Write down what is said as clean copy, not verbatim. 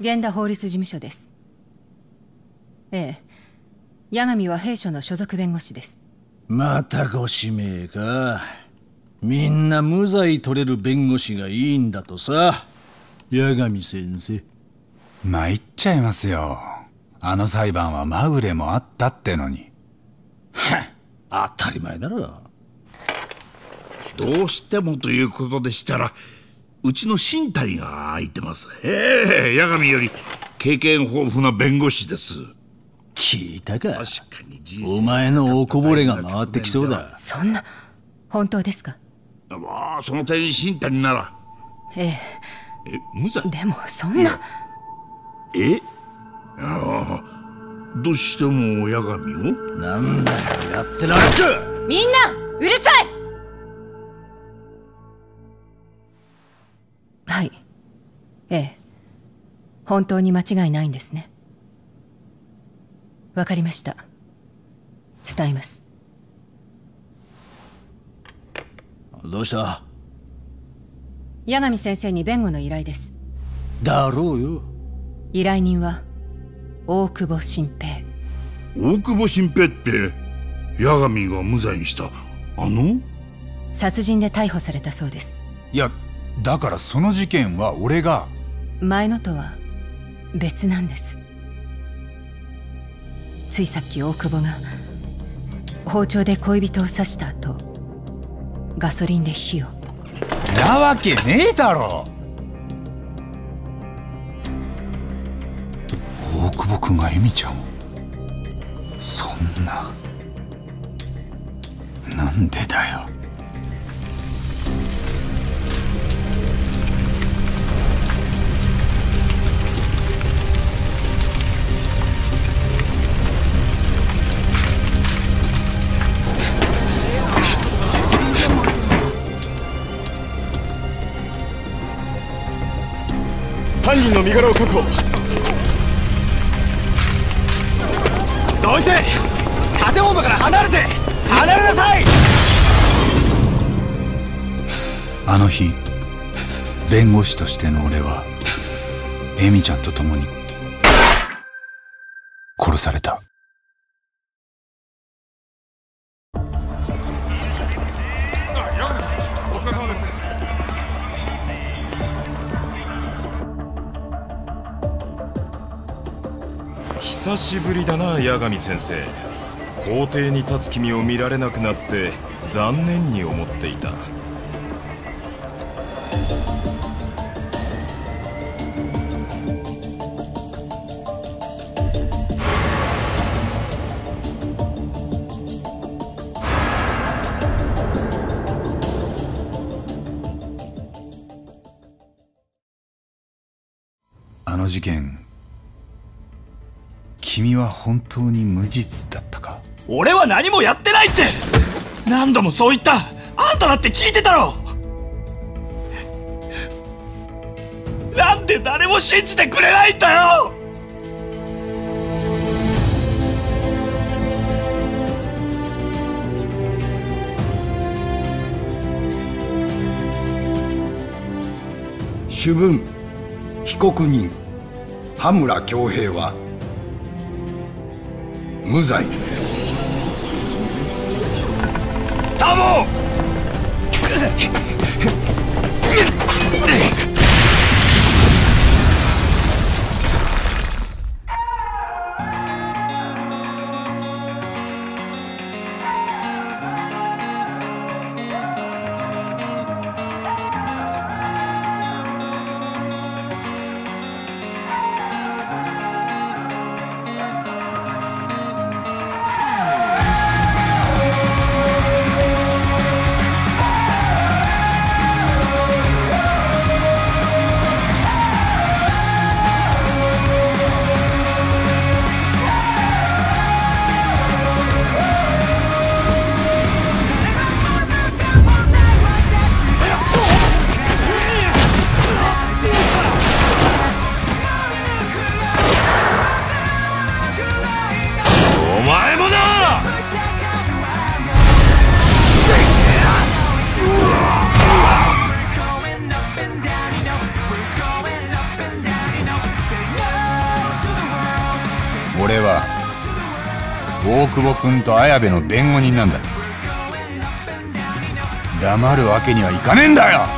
源田法律事務所です。ええ、八神は弊社の所属弁護士です。またご指名か。みんな無罪取れる弁護士がいいんだとさ、八神先生。参っちゃいますよ。あの裁判はまぐれもあったってのに。はっ、当たり前だろ。どうしてもということでしたら、うちの新谷が空いてます。ええ、八神より経験豊富な弁護士です。聞いたか。確かにお前のおこぼれが回ってきそうだ。そんな、本当ですか。まあ、その点新谷なら。ええ、無罪でもそんな。え、ああ、どうしても八神を。なんだよ、やってられる。みんなうるさい。はい、ええ、本当に間違いないんですね。わかりました。伝えます。どうした。八神先生に弁護の依頼です。だろうよ。依頼人は大久保新平。大久保新平って八神が無罪にしたあの？殺人で逮捕されたそうです。いや、だからその事件は俺が。前のとは別なんです。ついさっき大久保が包丁で恋人を刺した後、ガソリンで火を。なわけねえだろ。大久保君がエミちゃんを。そんな、なんでだよ。犯人の身柄を確保。どいて、建物から離れて。離れなさい。あの日、弁護士としての俺はエミちゃんと共に殺された。久しぶりだな、八神先生。法廷に立つ君を見られなくなって残念に思っていた。あの事件、君は本当に無実だったか。俺は何もやってないって、何度もそう言った。あんただって聞いてたろ。なんで誰も信じてくれないんだよ。主文被告人羽村恭平は無罪。タモ！俺は大久保君と綾部の弁護人なんだ。黙るわけにはいかねえんだよ。